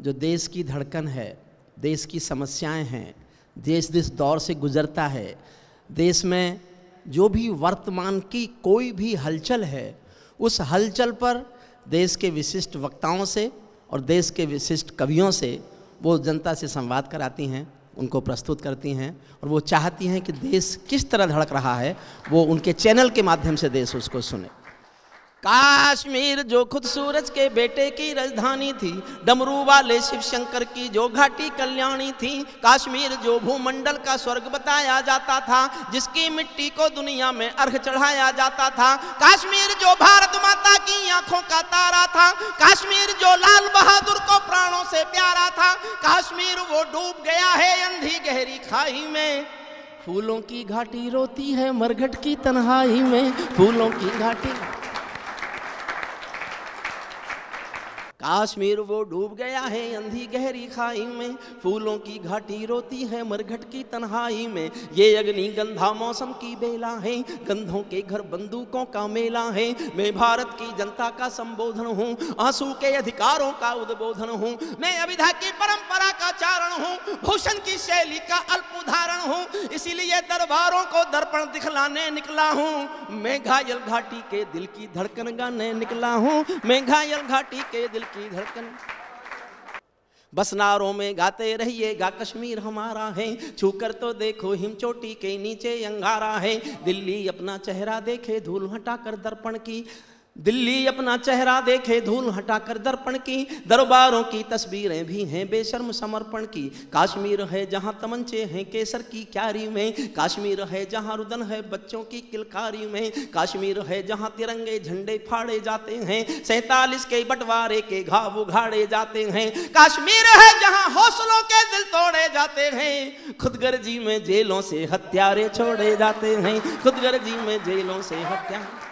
जो देश की धड़कन है, देश की समस्याएं हैं, देश जिस दौर से गुजरता है, देश में जो भी वर्तमान की कोई भी हलचल है, उस हलचल पर देश के विशिष्ट वक्ताओं से और देश के विशिष्ट कवियों से वो जनता से संवाद कराती हैं, उनको प्रस्तुत करती हैं और वो चाहती हैं कि देश किस तरह धड़क रहा है, वो उनके चैनल के माध्यम से देश उसको सुने। कश्मीर जो खुद सूरज के बेटे की राजधानी थी, डमरू वाले शिव शंकर की जो घाटी कल्याणी थी, कश्मीर जो भूमंडल का स्वर्ग बताया जाता था, जिसकी मिट्टी को दुनिया में अर्घ चढ़ाया जाता था, कश्मीर जो भारत माता की आंखों का तारा था, कश्मीर जो लाल बहादुर को प्राणों से प्यारा था, कश्मीर वो डूब गया है अंधी गहरी खाई में। फूलों की घाटी रोती है मरघट की तन्हाई में, फूलों की घाटी। कश्मीर वो डूब गया है अंधी गहरी खाई में, फूलों की घाटी रोती है मरघट की तन्हाई में। ये अग्नि गंधा मौसम की बेला है, गंधों के घर बंदूकों का मेला है। मैं भारत की जनता का संबोधन हूँ, आंसू के अधिकारों का उद्बोधन हूँ। मैं अभिधा की परंपरा का चारण हूँ, भूषण की शैली का अल्प उदाहरण हूँ। इसीलिए दरबारों को दर्पण दिखलाने निकला हूँ। मैं घायल घाटी के दिल की धड़कन गाने निकला हूँ। मैं घायल घाटी के दिल की धड़कन। बस नारों में गाते रहिएगा कश्मीर हमारा है, छूकर तो देखो हिमचोटी के नीचे अंगारा है। दिल्ली अपना चेहरा देखे धूल हटाकर दर्पण की, दिल्ली अपना चेहरा देखे धूल हटाकर दर्पण की। दरबारों की तस्वीरें भी हैं बेशर्म समर्पण की। कश्मीर है जहां तमंचे हैं केसर की क्यारी में, कश्मीर है जहां रुदन है बच्चों की किलकारी में, कश्मीर है जहां तिरंगे झंडे फाड़े जाते हैं, 47 के बंटवारे के घाव उघाड़े जाते हैं, कश्मीर है जहां हौसलों के दिल तोड़े जाते हैं। खुदगर्जी में जेलों से हत्यारे छोड़े जाते हैं, खुदगर्जी में जेलों से हत्यारे।